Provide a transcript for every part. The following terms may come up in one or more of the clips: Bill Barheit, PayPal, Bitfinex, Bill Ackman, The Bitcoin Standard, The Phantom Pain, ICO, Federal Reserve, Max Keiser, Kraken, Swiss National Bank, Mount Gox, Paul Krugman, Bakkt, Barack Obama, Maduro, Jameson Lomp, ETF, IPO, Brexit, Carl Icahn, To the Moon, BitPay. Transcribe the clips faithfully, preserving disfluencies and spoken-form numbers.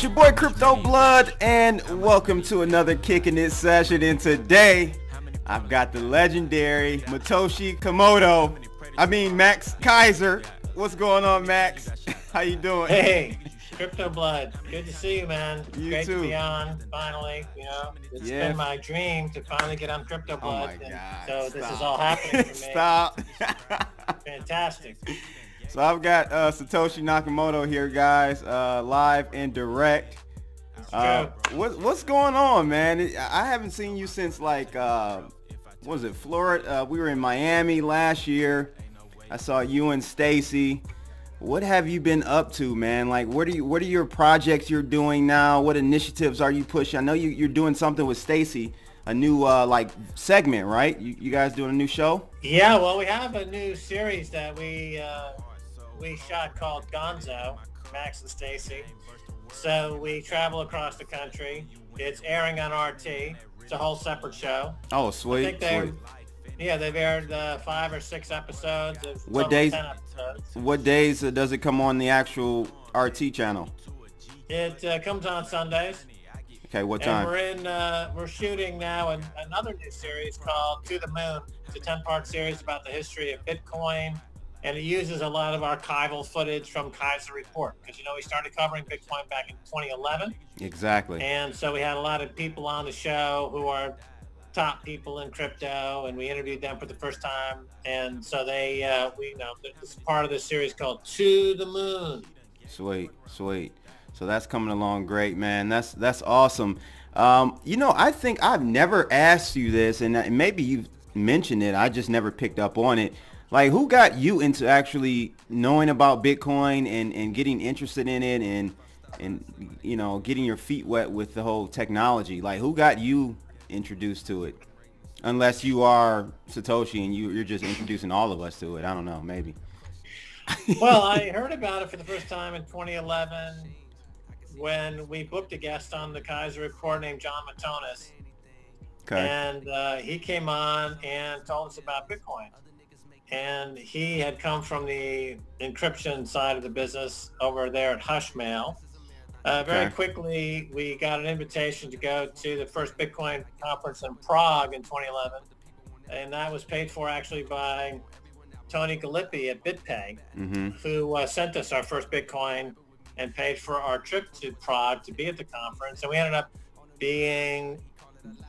It's your boy Crypto Blood, and welcome to another Kicking It session. And today, I've got the legendary Satoshi Nakamoto. I mean, Max Keiser. What's going on, Max? How you doing? Hey, Crypto Blood. Good to see you, man. You Great too. to be on, finally. You know, it's yeah. been my dream to finally get on Crypto Blood. Oh my God. So Stop. This is all happening for me. Stop. Fantastic. So I've got uh, Satoshi Nakamoto here, guys, uh, live and direct. Uh, what, what's going on, man? I haven't seen you since, like, uh, what was it, Florida? Uh, we were in Miami last year. I saw you and Stacy. What have you been up to, man? Like, what are you? What are your projects you're doing now? What initiatives are you pushing? I know you, you're doing something with Stacy. A new uh, like segment, right? You, you guys doing a new show? Yeah, well, we have a new series that we uh, we shot called Gonzo, Max and Stacy. So we travel across the country. It's airing on R T. It's a whole separate show. Oh, sweet. I think they, sweet. Yeah, they've aired uh, five or six episodes. What days? Episodes. What days does it come on the actual R T channel? It uh, comes on Sundays. Okay, what time? And we're in. Uh, we're shooting now in another new series called To the Moon. It's a ten-part series about the history of Bitcoin, and it uses a lot of archival footage from Kaiser Report, because you know we started covering Bitcoin back in twenty eleven. Exactly. And so we had a lot of people on the show who are top people in crypto, and we interviewed them for the first time. And so they, uh, we you know, this is part of this series called To the Moon. Sweet, sweet. So that's coming along great, man. That's that's awesome. Um, you know, I think I've never asked you this, and maybe you've mentioned it. I just never picked up on it. Like, who got you into actually knowing about Bitcoin and, and getting interested in it and, and, you know, getting your feet wet with the whole technology? Like, who got you introduced to it? Unless you are Satoshi and you, you're just introducing all of us to it. I don't know, maybe. Well, I heard about it for the first time in twenty eleven. When we booked a guest on the Kaiser Report named John Matonis, okay. and uh, he came on and told us about Bitcoin. And he had come from the encryption side of the business over there at Hushmail. Uh, very okay. quickly, we got an invitation to go to the first Bitcoin conference in Prague in twenty eleven. And that was paid for actually by Tony Gallippi at BitPay, mm-hmm. who uh, sent us our first Bitcoin and paid for our trip to Prague to be at the conference. And we ended up being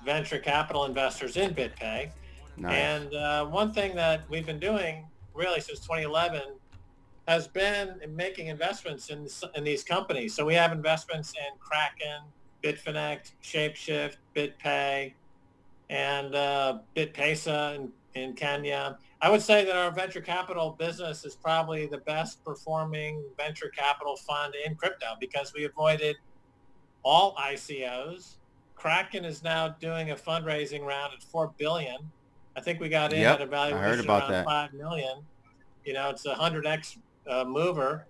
venture capital investors in BitPay. Nice. And uh, one thing that we've been doing really since twenty eleven has been making investments in, in these companies. So we have investments in Kraken, Bitfinex, ShapeShift, BitPay, and uh, BitPesa in, in Kenya. I would say that our venture capital business is probably the best performing venture capital fund in crypto because we avoided all I C Os. Kraken is now doing a fundraising round at four billion dollars. I think we got in yep, at a valuation around that. five million dollars. You know, it's a one hundred X uh, mover,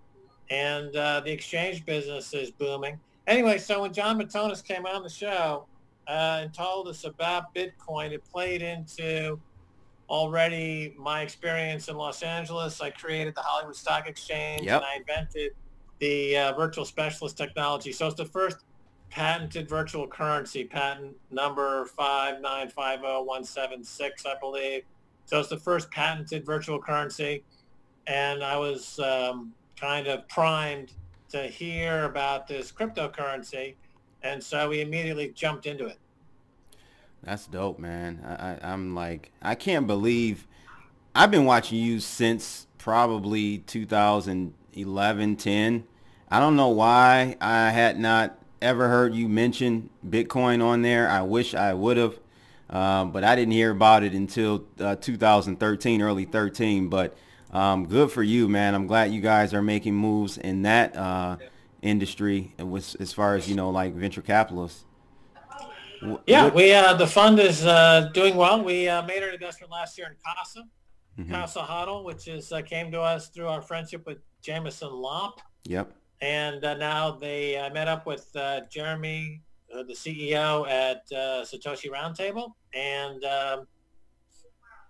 and uh, the exchange business is booming. Anyway, so when John Matonis came on the show uh, and told us about Bitcoin, it played into already my experience in Los Angeles. I created the Hollywood Stock Exchange, yep. and I invented the uh, virtual specialist technology. So it's the first patented virtual currency, patent number five nine five zero one seven six, I believe. So it's the first patented virtual currency. And I was um, kind of primed to hear about this cryptocurrency. And so we immediately jumped into it. That's dope, man. I, I, I'm like, I can't believe I've been watching you since probably two thousand eleven, ten. I don't know why I had not ever heard you mention Bitcoin on there. I wish I would have, um, but I didn't hear about it until uh, two thousand thirteen, early thirteen. But um, good for you, man. I'm glad you guys are making moves in that uh, industry with, as far as, you know, like venture capitalists. Yeah, we uh, the fund is uh, doing well. We uh, made an investment last year in Casa, mm-hmm. Casa Huddle, which is uh, came to us through our friendship with Jameson Lomp. Yep. And uh, now they uh, met up with uh, Jeremy, uh, the C E O at uh, Satoshi Roundtable, and um,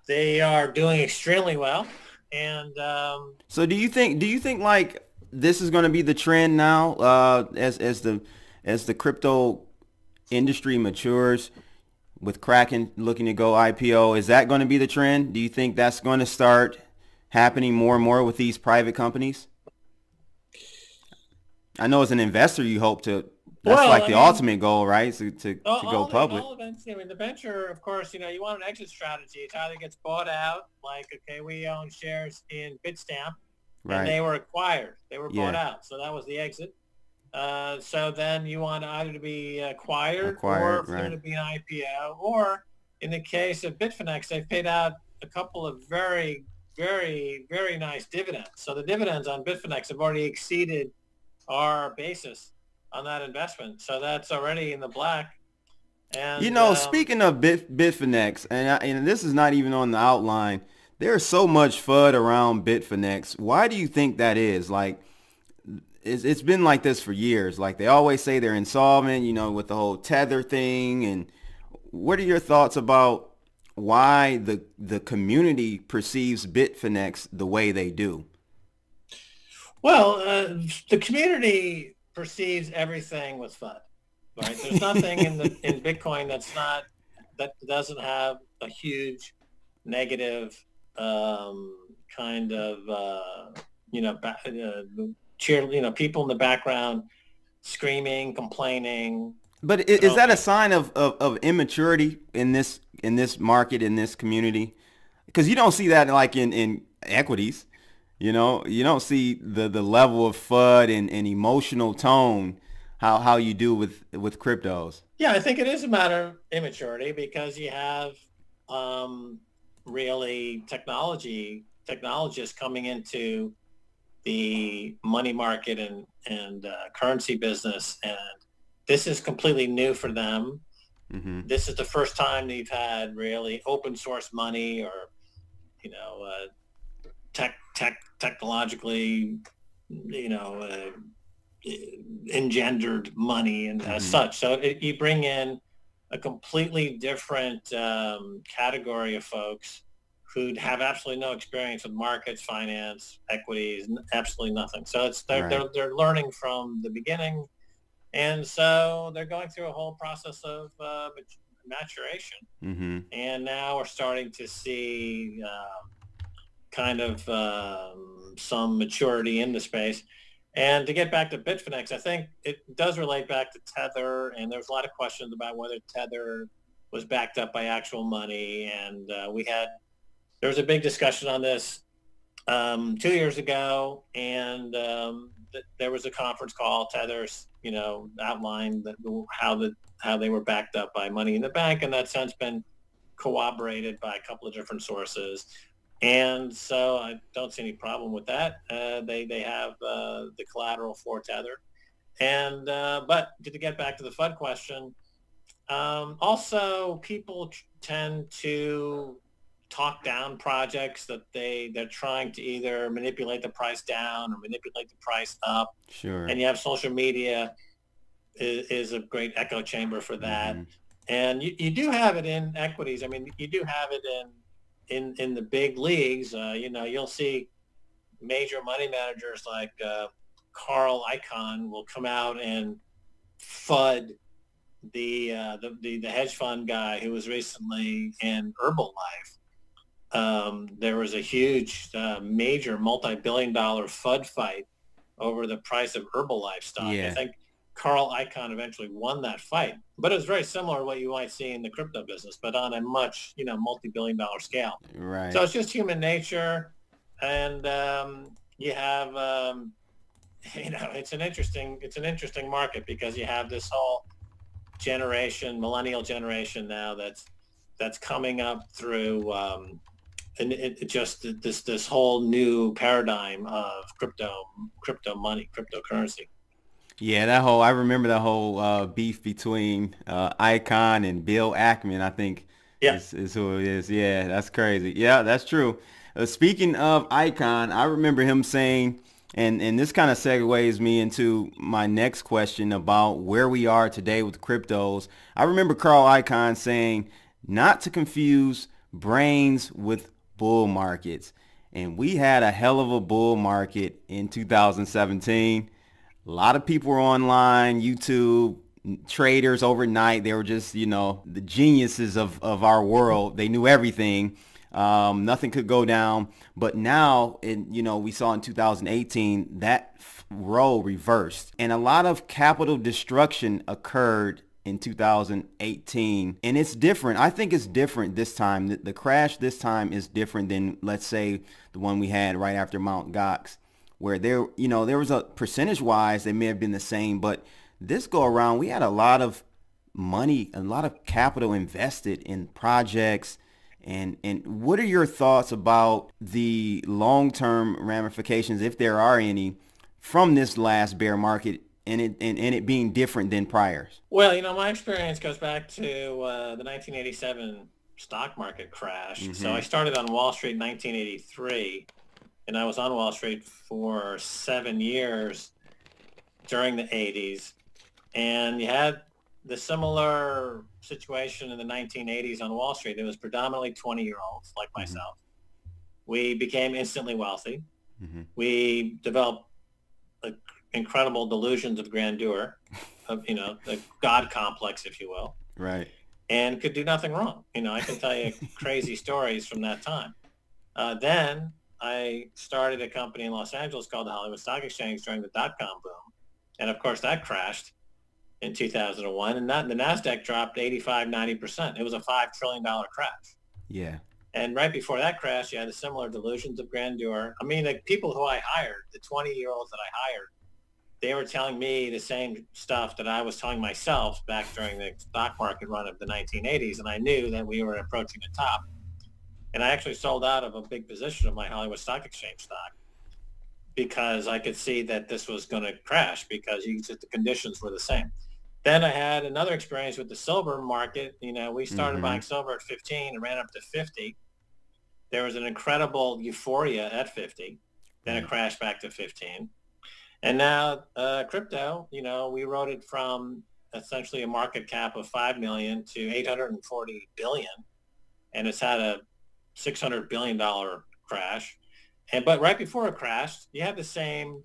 they are doing extremely well. And um, so, do you think? Do you think like this is going to be the trend now? Uh, as as the as the crypto industry matures with Kraken looking to go I P O, is that going to be the trend? Do you think that's going to start happening more and more with these private companies? I know as an investor, you hope to, that's well, like I the mean, ultimate goal, right? So to, to all, go public. All events, I mean, the venture, of course, you know, you want an exit strategy. It either gets bought out, like, okay, we own shares in Bitstamp, right. And they were acquired. They were yeah. bought out. So that was the exit. Uh, so then you want either to be acquired, acquired or for right. there to be an I P O, or in the case of Bitfinex, they've paid out a couple of very, very, very nice dividends. So the dividends on Bitfinex have already exceeded our basis on that investment. So that's already in the black. And you know, um, speaking of Bit, Bitfinex, and, I, and this is not even on the outline, there's so much FUD around Bitfinex. Why do you think that is? Like, it's been like this for years. Like, they always say they're insolvent, you know, with the whole Tether thing. And what are your thoughts about why the the community perceives Bitfinex the way they do? Well, uh, the community perceives everything with FUD, right? There's nothing in the in Bitcoin that's not that doesn't have a huge negative um, kind of uh, you know. Ba uh, Cheer, you know, people in the background screaming, complaining. But is, is that a sign of, of, of immaturity in this in this market, in this community? Because you don't see that like in, in equities, you know, you don't see the, the level of FUD and, and emotional tone, how, how you do with, with cryptos. Yeah, I think it is a matter of immaturity because you have um, really technology, technologists coming into the money market and and uh, currency business, and this is completely new for them. Mm-hmm. This is the first time they've had really open source money, or you know, uh, tech tech technologically, you know, uh, engendered money and mm-hmm. as such. So it, you bring in a completely different um, category of folks who'd have absolutely no experience with markets, finance, equities, absolutely nothing. So it's they're, right. they're, they're learning from the beginning. And so they're going through a whole process of uh, maturation. Mm-hmm. And now we're starting to see uh, kind of um, some maturity in the space. And to get back to Bitfinex, I think it does relate back to Tether. And there's a lot of questions about whether Tether was backed up by actual money. And uh, we had... There was a big discussion on this um, two years ago, and um, th there was a conference call. Tether's, you know, outlined the, how the how they were backed up by money in the bank, and that's since been corroborated by a couple of different sources. And so I don't see any problem with that. Uh, they they have uh, the collateral for Tether, and uh, but to get back to the FUD question, um, also people tend to talk down projects that they they're trying to either manipulate the price down or manipulate the price up. Sure. And you have social media is, is a great echo chamber for that. Mm-hmm. And you, you do have it in equities. I mean, you do have it in in in the big leagues. Uh, you know, you'll see major money managers like uh, Carl Icahn will come out and FUD the uh, the, the the hedge fund guy who was recently in Herbalife. Um, there was a huge, uh, major multi-billion dollar FUD fight over the price of Herbalife stock. Yeah. I think Carl Icahn eventually won that fight, but it was very similar to what you might see in the crypto business, but on a much, you know, multi-billion dollar scale. Right. So it's just human nature. And, um, you have, um, you know, it's an interesting, it's an interesting market because you have this whole generation, millennial generation now that's, that's coming up through, um, and it, it just this this whole new paradigm of crypto crypto money, cryptocurrency. Yeah, that whole I remember that whole uh, beef between uh, Icahn and Bill Ackman, I think. Yeah. Is, is who it is. Yeah, that's crazy. Yeah, that's true. Uh, speaking of Icahn, I remember him saying, and and this kind of segues me into my next question about where we are today with cryptos. I remember Carl Icahn saying not to confuse brains with bull markets, and we had a hell of a bull market in two thousand seventeen. A lot of people were online, YouTube, traders overnight. They were just, you know, the geniuses of, of our world. They knew everything. Um, nothing could go down. But now, in, you know, we saw in two thousand eighteen that role reversed. And a lot of capital destruction occurred in two thousand eighteen. And it's different. I think it's different this time. The, the crash this time is different than, let's say, the one we had right after Mount Gox, where there, you know, there was a percentage wise, they may have been the same, but this go around, we had a lot of money, a lot of capital invested in projects. And, and what are your thoughts about the long-term ramifications, if there are any, from this last bear market and it, and, and it being different than priors? Well, you know, my experience goes back to uh, the nineteen eighty-seven stock market crash. Mm-hmm. So I started on Wall Street in nineteen eighty-three, and I was on Wall Street for seven years during the eighties. And you had the similar situation in the nineteen eighties on Wall Street. It was predominantly twenty-year-olds like mm-hmm. myself. We became instantly wealthy. Mm-hmm. We developed a incredible delusions of grandeur, of, you know, the God complex, if you will. Right. And could do nothing wrong. You know, I can tell you crazy stories from that time. Uh, then I started a company in Los Angeles called the Hollywood Stock Exchange during the dot-com boom. And of course that crashed in two thousand one, and that, the NASDAQ dropped eighty-five, ninety percent. It was a five trillion dollar crash. Yeah. And right before that crash, you had a similar delusions of grandeur. I mean, the people who I hired, the twenty-year-olds that I hired, they were telling me the same stuff that I was telling myself back during the stock market run of the nineteen eighties, and I knew that we were approaching the top. And I actually sold out of a big position of my Hollywood Stock Exchange stock because I could see that this was going to crash because you, the conditions were the same. Then I had another experience with the silver market. You know, we started mm-hmm. buying silver at fifteen and ran up to fifty. There was an incredible euphoria at fifty. Then mm-hmm. it crashed back to fifteen. And now uh, crypto, you know, we rode it from essentially a market cap of five million dollars to eight hundred forty billion dollars. And it's had a six hundred billion dollar crash. And, but right before it crashed, you had the same,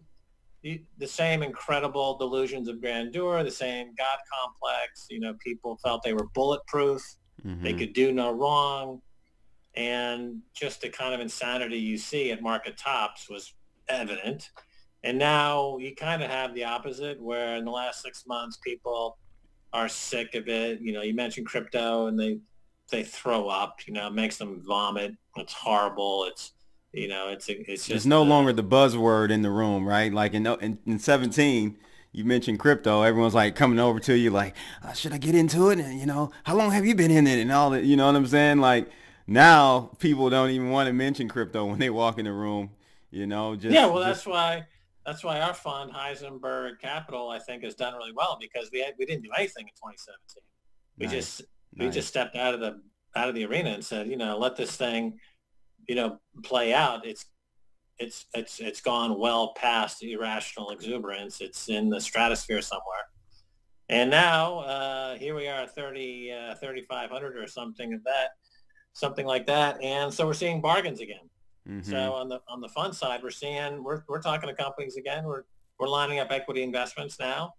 the same incredible delusions of grandeur, the same God complex. You know, people felt they were bulletproof. Mm-hmm. They could do no wrong. And just the kind of insanity you see at market tops was evident. And now you kind of have the opposite, where in the last six months, people are sick of it. You know, you mentioned crypto and they, they throw up, you know, it makes them vomit. It's horrible. It's, you know, it's, it's just, it's no uh, longer the buzzword in the room, right? Like in, in, in seventeen, you mentioned crypto. Everyone's like coming over to you like, oh, should I get into it? And, you know, how long have you been in it? And all that, you know what I'm saying? Like now people don't even want to mention crypto when they walk in the room, you know, just. Yeah, well, just, that's why, that's why our fund Heisenberg Capital, I think, has done really well, because we had, we didn't do anything in twenty seventeen. We nice. just, we nice. just stepped out of the, out of the arena and said, you know, let this thing, you know, play out. It's, it's, it's, it's gone well past irrational exuberance. It's in the stratosphere somewhere. And now, uh, here we are, thirty, uh, thirty-five hundred or something of that, something like that. And so we're seeing bargains again. Mm-hmm. So on the, on the fund side, we're seeing, we're, we're talking to companies again. We're, we're lining up equity investments now.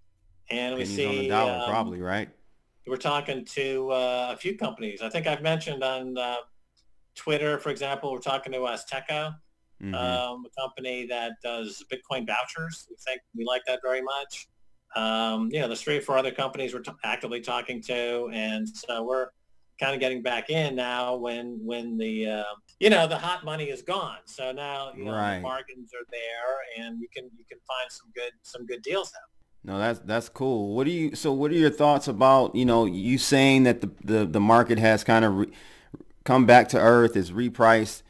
And we Pennies see, on the dollar, um, probably, right? We're talking to uh, a few companies. I think I've mentioned on, uh, Twitter, for example, we're talking to Azteca, mm-hmm. um, a company that does Bitcoin vouchers. We think we like that very much. Um, you know, there's three or four other companies we're actively talking to, and so we're kind of getting back in now when when the uh, you know, the hot money is gone. So now you know right. the bargains are there, and you can you can find some good some good deals now. No, that's that's cool. What do you so what are your thoughts about, you know, you saying that the the, the market has kind of re come back to earth, is repriced?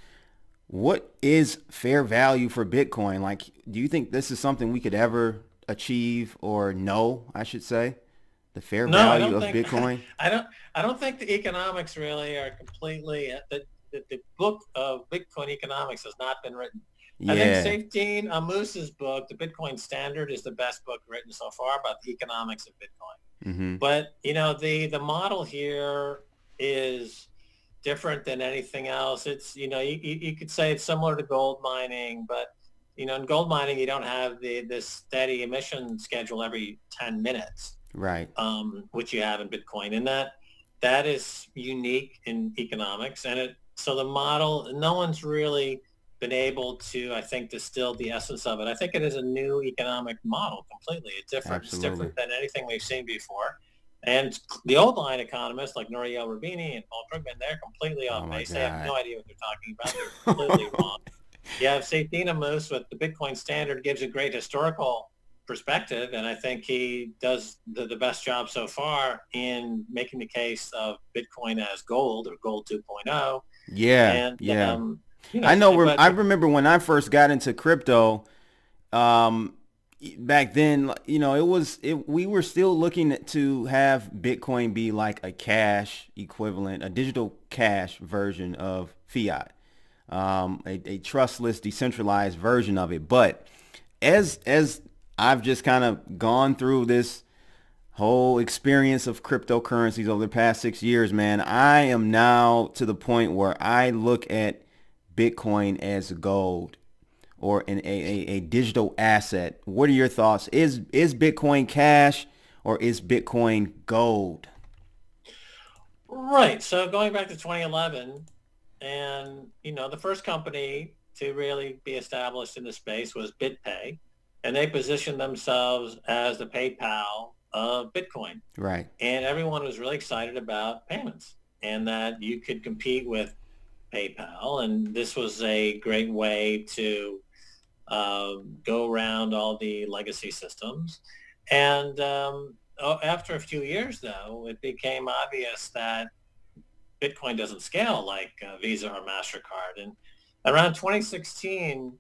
What is fair value for Bitcoin? Like, do you think this is something we could ever achieve, or no, I should say, the fair no, value of think, Bitcoin? I don't, I don't think the economics really are completely, the, the, the book of Bitcoin economics has not been written. Yeah. I think Saifedean Amus's book, The Bitcoin Standard, is the best book written so far about the economics of Bitcoin. Mm-hmm. But, you know, the, the model here is different than anything else. It's, you know, you, you could say it's similar to gold mining, but you know, in gold mining, you don't have the this steady emission schedule every ten minutes, right? Um, which you have in Bitcoin, and that that is unique in economics. And it so the model, no one's really been able to, I think, distill the essence of it. I think it is a new economic model completely. It's different. Absolutely. It's different than anything we've seen before. And the old line economists like Nouriel Roubini and Paul Krugman, they're completely off oh base. They have no idea what they're talking about. They're completely wrong. You have Sathinamus with The Bitcoin Standard, gives a great historical perspective, and I think he does the, the best job so far in making the case of Bitcoin as gold, or gold two point oh. Yeah, and, yeah. Um, you know, I know. But, I remember when I first got into crypto, um, back then, you know, it was it, we were still looking to have Bitcoin be like a cash equivalent, a digital cash version of fiat, um, a, a trustless, decentralized version of it. But as as I've just kind of gone through this whole experience of cryptocurrencies over the past six years, man, I am now to the point where I look at Bitcoin as gold, or an, a, a, a digital asset. What are your thoughts? Is, is Bitcoin cash, or is Bitcoin gold? Right. So going back to twenty eleven, and, you know, the first company to really be established in the space was BitPay, and they positioned themselves as the PayPal of Bitcoin. Right. And everyone was really excited about payments and that you could compete with PayPal, and this was a great way to uh, go around all the legacy systems. And um, after a few years, though, it became obvious that Bitcoin doesn't scale like uh, Visa or MasterCard. And around twenty sixteen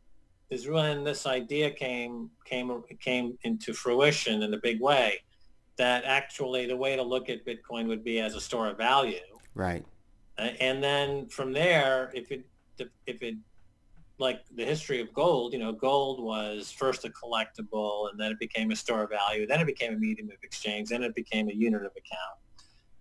is when this idea came came came into fruition in a big way, that actually the way to look at Bitcoin would be as a store of value. Right. And then from there, if it, if it, like the history of gold, you know, gold was first a collectible, and then it became a store of value, then it became a medium of exchange, then it became a unit of account.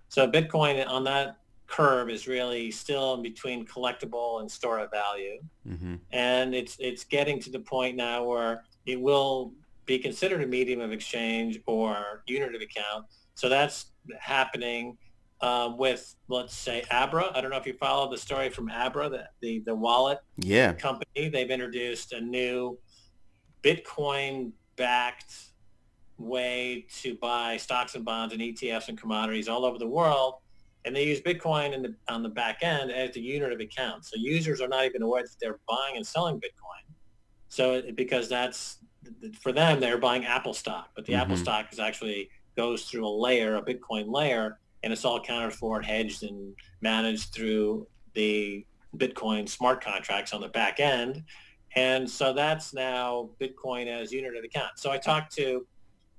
So Bitcoin on that curve is really still in between collectible and store of value. Mm-hmm. And it's, it's getting to the point now where it will be considered a medium of exchange or unit of account. So that's happening. Um, with, let's say, Abra. I don't know if you follow the story from Abra, the, the, the wallet yeah. company. They've introduced a new Bitcoin-backed way to buy stocks and bonds and E T Fs and commodities all over the world, and they use Bitcoin in the, on the back end as the unit of account. So users are not even aware that they're buying and selling Bitcoin. So it, because that's, for them, they're buying Apple stock, but the mm-hmm. Apple stock is actually goes through a layer, a Bitcoin layer, and it's all accounted for and hedged and managed through the Bitcoin smart contracts on the back end. And so that's now Bitcoin as unit of account. So I talked to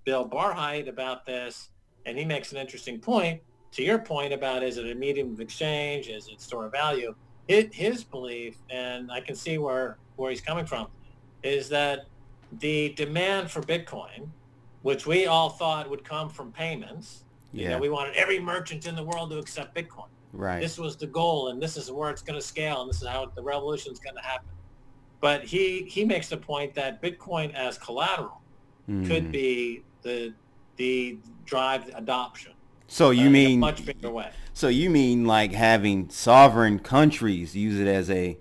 Bill Barheit about this, and he makes an interesting point to your point about, is it a medium of exchange? Is it store of value? It, his belief, and I can see where, where he's coming from, is that the demand for Bitcoin, which we all thought would come from payments, You yeah. know, we wanted every merchant in the world to accept Bitcoin. Right. This was the goal, and this is where it's going to scale, and this is how the revolution is going to happen. But he, he makes the point that Bitcoin as collateral mm. could be the the drive adoption. So you uh, mean in a much bigger way. So you mean like having sovereign countries use it as a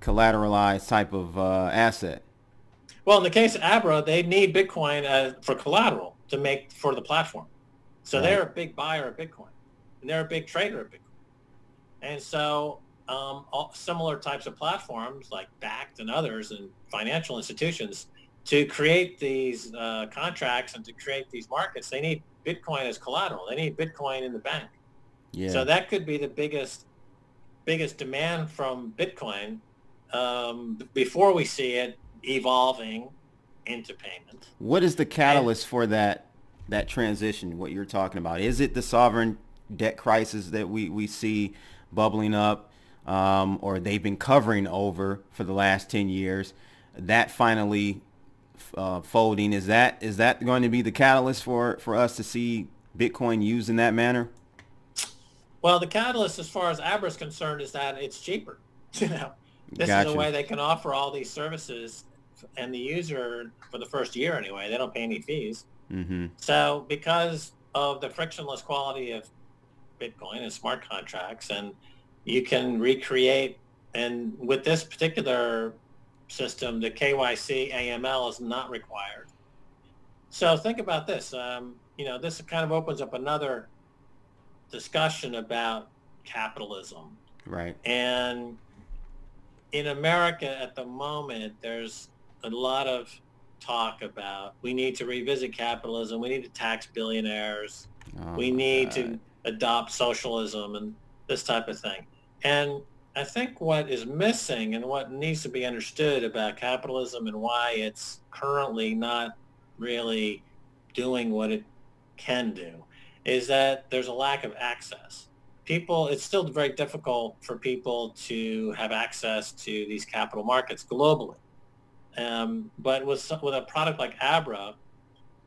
collateralized type of uh, asset? Well, in the case of Abra, they need Bitcoin as, for collateral to make for the platform. So they're a big buyer of Bitcoin, and they're a big trader of Bitcoin. And so um, all similar types of platforms like Bakkt and others and financial institutions, to create these uh, contracts and to create these markets, they need Bitcoin as collateral. They need Bitcoin in the bank. Yeah. So that could be the biggest, biggest demand from Bitcoin um, before we see it evolving into payment. What is the catalyst and, for that? That transition, what you're talking about? Is it the sovereign debt crisis that we, we see bubbling up, um, or they've been covering over for the last ten years, that finally uh, folding? Is that is that going to be the catalyst for, for us to see Bitcoin used in that manner? Well, the catalyst as far as Abra is concerned is that it's cheaper. You know, this Gotcha. Is a way they can offer all these services and the user, for the first year anyway, they don't pay any fees. Mm-hmm. So because of the frictionless quality of Bitcoin and smart contracts, and you can recreate, and with this particular system, the K Y C, A M L is not required. So think about this. Um, you know, this kind of opens up another discussion about capitalism. Right. And in America at the moment, there's a lot of talk about we need to revisit capitalism, we need to tax billionaires, oh, we need God. to adopt socialism and this type of thing. And I think what is missing and what needs to be understood about capitalism and why it's currently not really doing what it can do is that there's a lack of access. People, it's still very difficult for people to have access to these capital markets globally. Um, but with, with a product like Abra,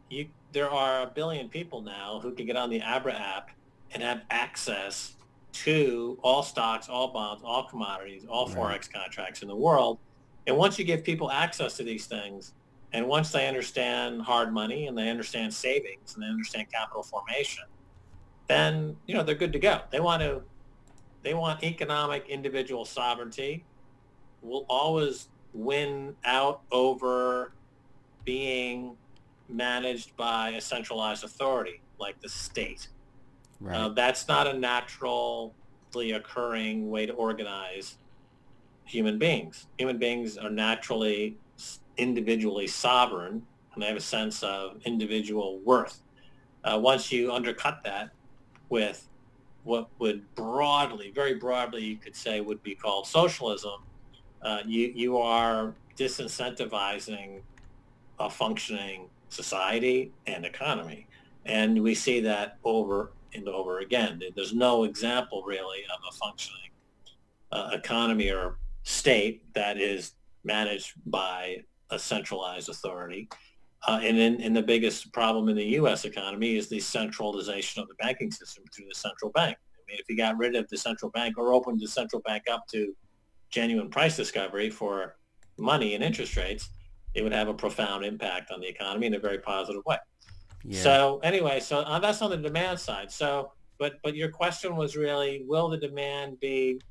you, there are a billion people now who can get on the Abra app and have access to all stocks, all bonds, all commodities, all right. Forex contracts in the world. And once you give people access to these things, and once they understand hard money and they understand savings and they understand capital formation, then, you know, they're good to go. They want to, they want economic individual sovereignty. We'll always win out over being managed by a centralized authority like the state. Right. Uh, that's not a naturally occurring way to organize human beings. Human beings are naturally individually sovereign, and they have a sense of individual worth. Uh, once you undercut that with what would broadly, very broadly, you could say would be called socialism, uh, you, you are disincentivizing a functioning society and economy. And we see that over and over again. There's no example really of a functioning uh, economy or state that is managed by a centralized authority. Uh, and, in, and the biggest problem in the U S economy is the centralization of the banking system through the central bank. I mean, if you got rid of the central bank or opened the central bank up to genuine price discovery for money and interest rates, it would have a profound impact on the economy in a very positive way. Yeah. So anyway, so that's on the demand side. So, but but your question was really, will the demand be,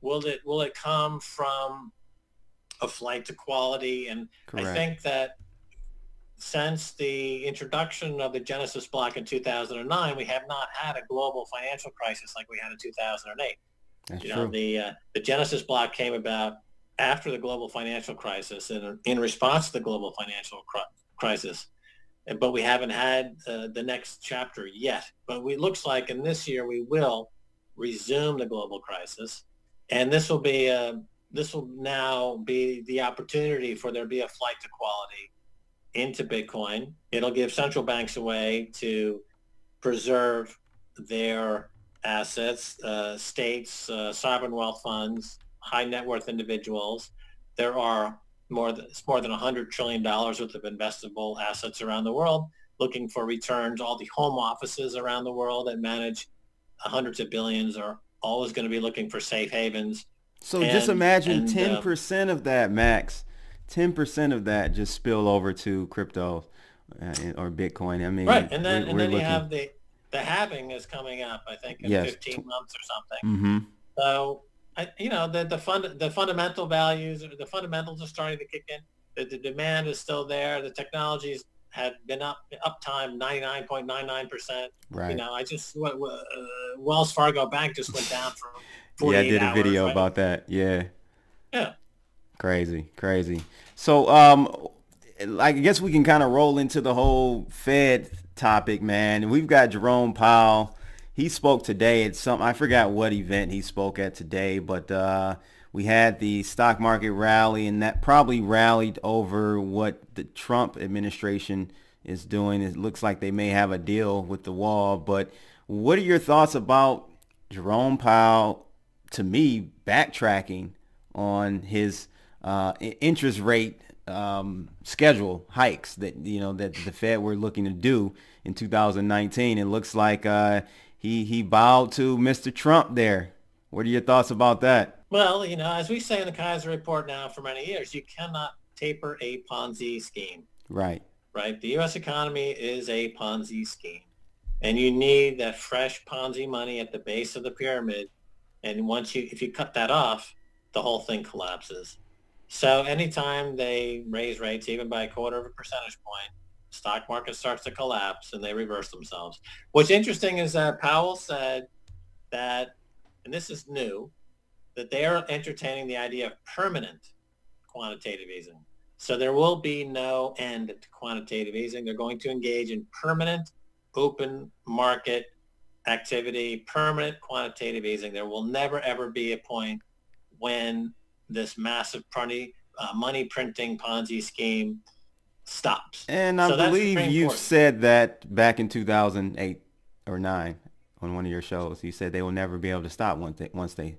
will it will it come from a flight to quality? And correct. I think that since the introduction of the Genesis block in two thousand nine, we have not had a global financial crisis like we had in two thousand eight. That's you know, true. the uh, the Genesis block came about after the global financial crisis and in response to the global financial cr crisis. But we haven't had uh, the next chapter yet. But it looks like in this year we will resume the global crisis, and this will be a, this will now be the opportunity for there to be a flight to quality into Bitcoin. It'll give central banks a way to preserve their assets, uh, states, uh, sovereign wealth funds, high net worth individuals. There are more than, it's more than one hundred trillion dollars worth of investable assets around the world, looking for returns. All the home offices around the world that manage hundreds of billions are always going to be looking for safe havens. So and, just imagine ten percent um, of that, Max, ten percent of that just spill over to crypto uh, or Bitcoin. I mean, right. And then, we're, and then we're you have the, the halving is coming up, I think, in yes. fifteen months or something. Mm-hmm. So, I, you know, the, the, fund, the fundamental values, the fundamentals are starting to kick in. The, the demand is still there. The technologies have been up, uptime ninety-nine point nine nine percent. Right. You know, I just, uh, Wells Fargo Bank just went down for forty-eight hours. Yeah, I did a video right? about that. Yeah. Yeah. Crazy, crazy. So, um, I guess we can kind of roll into the whole Fed topic, man. We've got Jerome Powell. He spoke today at some, I forgot what event he spoke at today, but uh, we had the stock market rally, and that probably rallied over what the Trump administration is doing. It looks like they may have a deal with the wall, but what are your thoughts about Jerome Powell, to me, backtracking on his Uh, interest rate um, schedule hikes that you know that the Fed were looking to do in two thousand nineteen? It looks like uh, he he bowed to Mister Trump there. What are your thoughts about that? Well, you know, as we say in the Kaiser Report now for many years, you cannot taper a Ponzi scheme. Right. Right. The U S economy is a Ponzi scheme, and you need that fresh Ponzi money at the base of the pyramid. And once you, if you cut that off, the whole thing collapses. So anytime they raise rates, even by a quarter of a percentage point, stock market starts to collapse and they reverse themselves. What's interesting is that Powell said that, and this is new, that they are entertaining the idea of permanent quantitative easing. So there will be no end to quantitative easing. They're going to engage in permanent open market activity, permanent quantitative easing. There will never, ever be a point when this massive money printing Ponzi scheme stops. And I so believe you've said that back in two thousand eight or nine on one of your shows. You said they will never be able to stop once they, once they,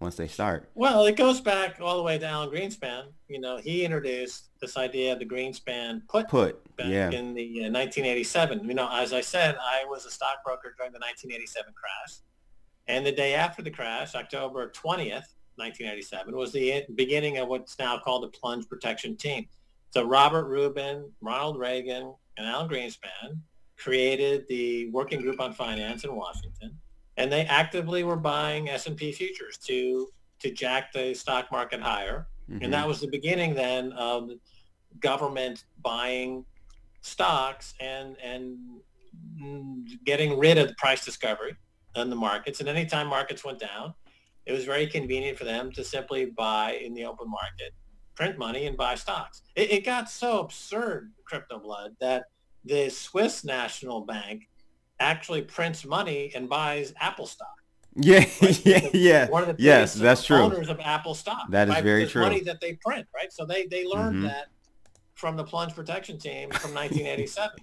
once they start. Well, it goes back all the way to Alan Greenspan. You know, he introduced this idea of the Greenspan put, put back yeah. in the uh, nineteen eighty-seven. You know, as I said, I was a stockbroker during the nineteen eighty-seven crash. And the day after the crash, October twentieth, nineteen eighty-seven, was the beginning of what's now called the plunge protection team. So Robert Rubin, Ronald Reagan, and Alan Greenspan created the Working Group on Finance in Washington, and they actively were buying S and P futures to to jack the stock market higher. Mm-hmm. And that was the beginning then of government buying stocks and and getting rid of the price discovery in the markets. And anytime markets went down, it was very convenient for them to simply buy in the open market, print money, and buy stocks. It, it got so absurd, Crypto Blood, that the Swiss National Bank actually prints money and buys Apple stock. Yeah, right? yeah, the, yeah. One of the yes, that's true. Owners of Apple stock. That is very true. Money that they print, right? So they they learned mm-hmm. that from the plunge protection team from nineteen eighty-seven.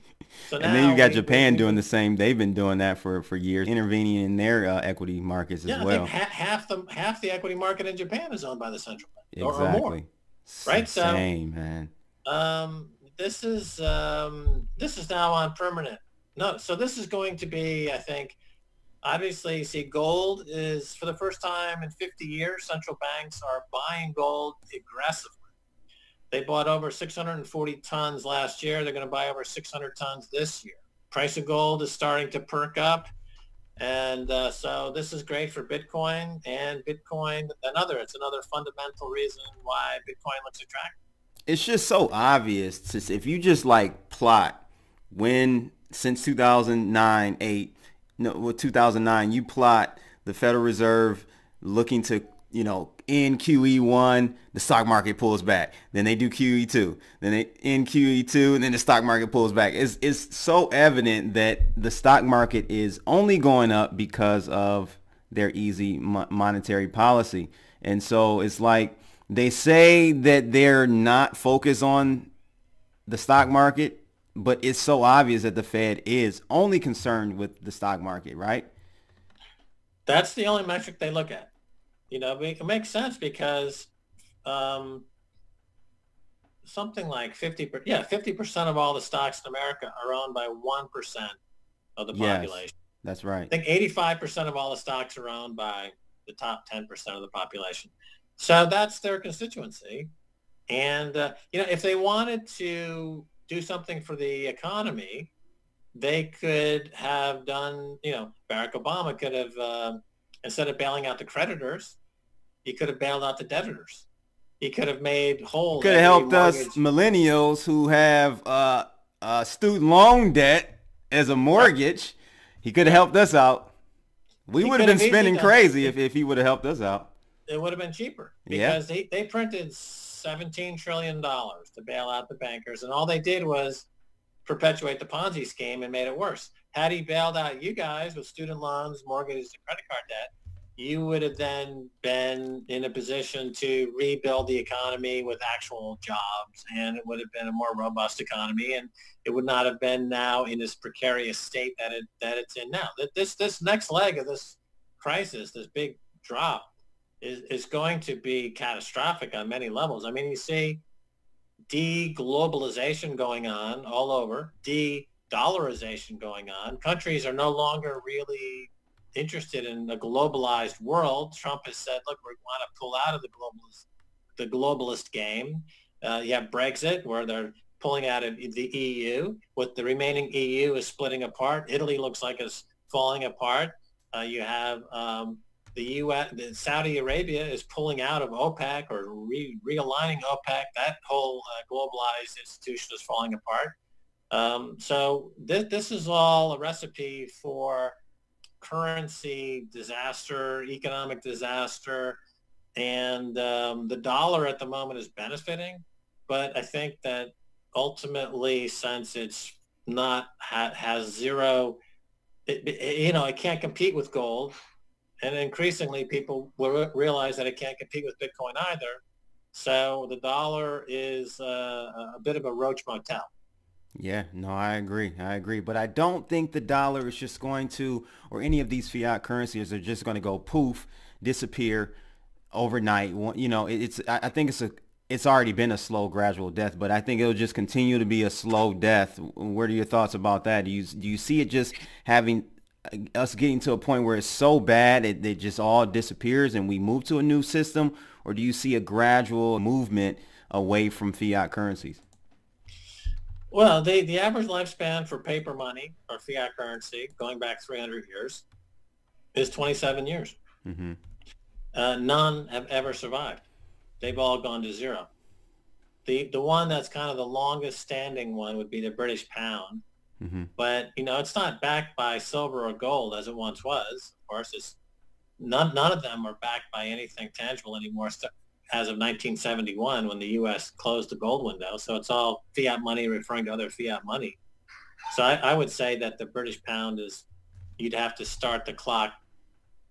So and now then you got we, Japan we, doing the same. They've been doing that for for years, intervening in their uh, equity markets as yeah, well. Yeah, ha half the half the equity market in Japan is owned by the central bank, or, exactly. or more. Right. So, same, man. Um, this is um, this is now on permanent. No, so this is going to be, I think, obviously, you see, gold is for the first time in fifty years. Central banks are buying gold aggressively. They bought over six hundred forty tons last year. They're going to buy over six hundred tons this year. Price of gold is starting to perk up. And uh, so this is great for Bitcoin and Bitcoin. Another, it's another fundamental reason why Bitcoin looks attractive. It's just so obvious. Just if you just like plot when since two thousand nine, eight, no, well, two thousand nine, you plot the Federal Reserve looking to, you know, in Q E one, the stock market pulls back. Then they do Q E two. Then they in Q E two, and then the stock market pulls back. It's, it's so evident that the stock market is only going up because of their easy mo monetary policy. And so it's like they say that they're not focused on the stock market, but it's so obvious that the Fed is only concerned with the stock market, right? That's the only metric they look at. You know, it makes sense because um, something like fifty percent, yeah, fifty percent of all the stocks in America are owned by one percent of the population. Yes, that's right. I think eighty-five percent of all the stocks are owned by the top ten percent of the population. So that's their constituency. And, uh, you know, if they wanted to do something for the economy, they could have done, you know, Barack Obama could have, uh, instead of bailing out the creditors, he could have bailed out the debtors. He could have made whole. Could have helped mortgage. us millennials who have uh, uh, student loan debt as a mortgage. He could have helped us out. We would have been spending crazy if, if he would have helped us out. It would have been cheaper because yeah. they, they printed seventeen trillion dollars to bail out the bankers. And all they did was perpetuate the Ponzi scheme and made it worse. Had he bailed out you guys with student loans, mortgages, and credit card debt, you would have then been in a position to rebuild the economy with actual jobs, and it would have been a more robust economy, and it would not have been now in this precarious state that it that it's in now. That this this next leg of this crisis, this big drop, is is going to be catastrophic on many levels. I mean, you see de-globalization going on all over. De dollarization going on. Countries are no longer really interested in a globalized world. Trump has said, look, we want to pull out of the globalist, the globalist game. Uh, you have Brexit, where they're pulling out of the E U. What the remaining E U is splitting apart. Italy looks like it's falling apart. Uh, you have um, the U S, the Saudi Arabia is pulling out of OPEC or re realigning OPEC. That whole uh, globalized institution is falling apart. Um, so th this is all a recipe for currency disaster, economic disaster, and um, the dollar at the moment is benefiting. But I think that ultimately, since it's not ha has zero, it, it, you know, it can't compete with gold, and increasingly people will realize that it can't compete with Bitcoin either. So the dollar is uh, a bit of a roach motel. Yeah, no, I agree. I agree. But I don't think the dollar is just going to, or any of these fiat currencies are just going to go poof, disappear overnight. You know, it's, I think it's a, it's already been a slow, gradual death, but I think it'll just continue to be a slow death. What are your thoughts about that? Do you, do you see it just having us getting to a point where it's so bad it, it just all disappears and we move to a new system? Or do you see a gradual movement away from fiat currencies? Well, the, the average lifespan for paper money or fiat currency, going back three hundred years, is twenty-seven years. Mm-hmm. Uh, none have ever survived. They've all gone to zero. The, the one that's kind of the longest standing one would be the British pound. Mm-hmm. But, you know, it's not backed by silver or gold as it once was. Of course, it's none, none of them are backed by anything tangible anymore. So, as of nineteen seventy-one, when the U S closed the gold window. So it's all fiat money referring to other fiat money. So I, I would say that the British pound is, you'd have to start the clock,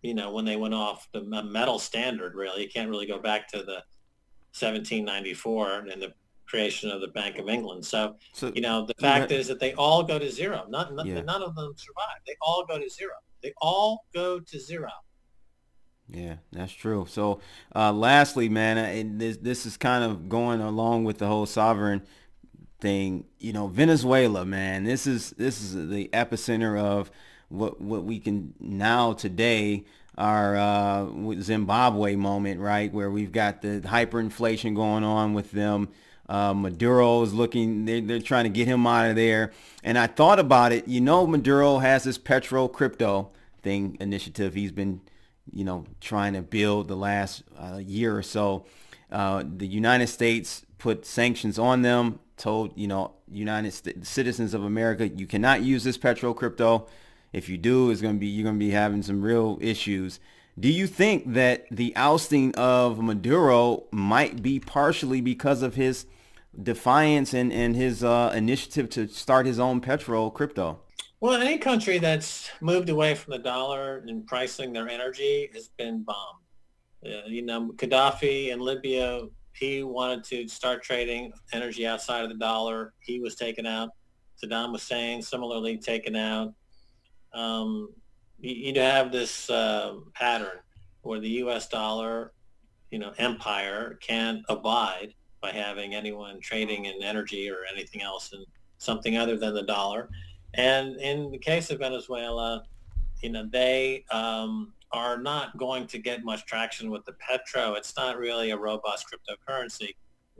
you know, when they went off the metal standard, really. You can't really go back to the seventeen ninety-four and the creation of the Bank of England. So, so you know, the fact is that they all go to zero. None, none, yeah. none of them survive. They all go to zero. They all go to zero. Yeah, that's true. So uh, lastly, man, and this, this is kind of going along with the whole sovereign thing. You know, Venezuela, man, this is this is the epicenter of what what we can now today our uh, Zimbabwe moment, right, where we've got the hyperinflation going on with them. Uh, Maduro is looking, they're, they're trying to get him out of there. And I thought about it, you know, Maduro has this Petro crypto thing initiative he's been, you know, trying to build the last uh, year or so. Uh, the United States put sanctions on them, told, you know, United States citizens of America, you cannot use this petro crypto. If you do, it's going to be, you're going to be having some real issues. Do you think that the ousting of Maduro might be partially because of his defiance and, and his uh, initiative to start his own petro crypto? Well, any country that's moved away from the dollar and pricing their energy has been bombed. Uh, you know, Gaddafi in Libya, he wanted to start trading energy outside of the dollar. He was taken out. Saddam Hussein, similarly taken out. Um, you, you have this uh, pattern where the U S dollar, you know, empire can't abide by having anyone trading in energy or anything else in something other than the dollar. And in the case of Venezuela, you know, they um, are not going to get much traction with the Petro. It's not really a robust cryptocurrency.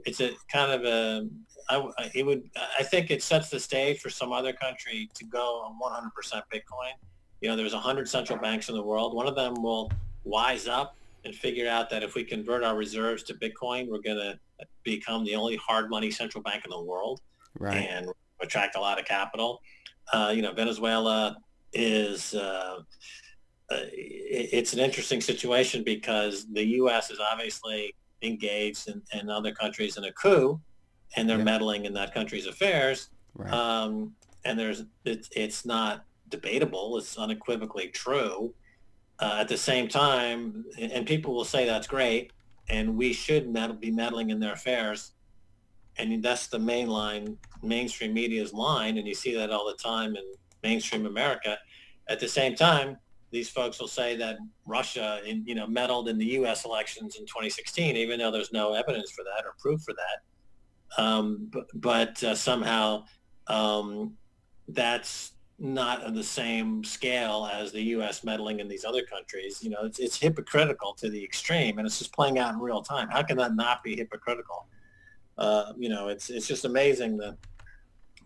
It's a kind of a, I, it would, I think it sets the stage for some other country to go on one hundred percent Bitcoin. You know, there's one hundred central banks in the world. One of them will wise up and figure out that if we convert our reserves to Bitcoin, we're going to become the only hard money central bank in the world. Right. And attract a lot of capital. Uh, you know, Venezuela is, uh, uh, it's an interesting situation because the U S is obviously engaged in, in other countries in a coup, and they're yeah. meddling in that country's affairs. Right. Um, and there's, it, it's not debatable. It's unequivocally true. Uh, at the same time, and people will say that's great, and we should med- be meddling in their affairs. And that's the main line, mainstream media's line, and you see that all the time in mainstream America. At the same time, these folks will say that Russia, in, you know, meddled in the U S elections in twenty sixteen, even though there's no evidence for that or proof for that. Um, but but uh, somehow um, that's not on the same scale as the U S meddling in these other countries. You know, it's, it's hypocritical to the extreme, and it's just playing out in real time. How can that not be hypocritical? uh, you know, it's it's just amazing that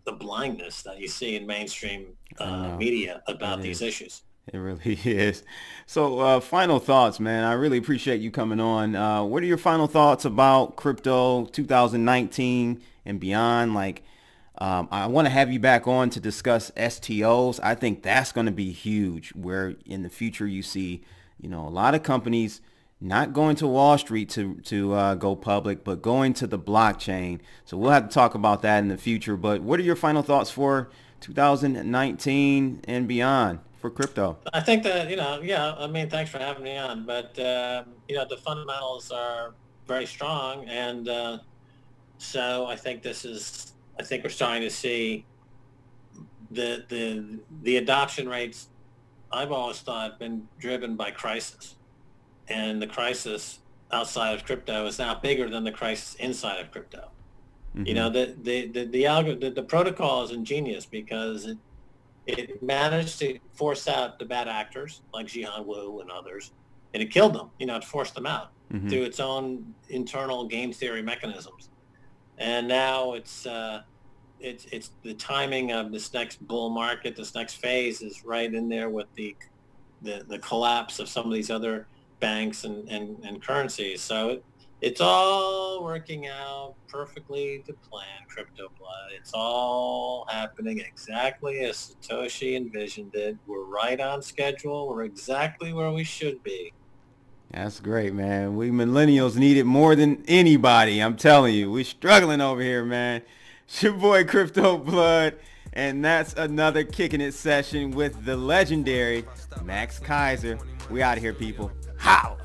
the blindness that you see in mainstream uh, media about these issues. It really is. So uh, final thoughts, man. I really appreciate you coming on. Uh, what are your final thoughts about crypto two thousand nineteen and beyond? Like, um, I want to have you back on to discuss S T Os. I think that's going to be huge, where in the future you see, you know, a lot of companies not going to Wall Street to, to uh, go public, but going to the blockchain. So we'll have to talk about that in the future. But what are your final thoughts for two thousand nineteen and beyond? For crypto, I think that, you know, yeah, I mean, thanks for having me on, but uh, you know, the fundamentals are very strong, and uh, so I think this is, I think we're starting to see the the the adoption rates. I've always thought been driven by crisis, and the crisis outside of crypto is now bigger than the crisis inside of crypto. Mm-hmm. You know, the the the the, algorithm, the the protocol is ingenious because it. It managed to force out the bad actors like Jihan Wu and others, and it killed them. You know, it forced them out mm-hmm. through its own internal game theory mechanisms. And now it's uh, it's it's the timing of this next bull market, this next phase is right in there with the the, the collapse of some of these other banks and and, and currencies. So it, it's all working out perfectly to plan, Crypto Blood. It's all happening exactly as Satoshi envisioned it. We're right on schedule. We're exactly where we should be. That's great, man. We millennials need it more than anybody. I'm telling you, we're struggling over here, man. It's your boy, Crypto Blood. And that's another Kicking It session with the legendary Max Keiser. We out of here, people. How?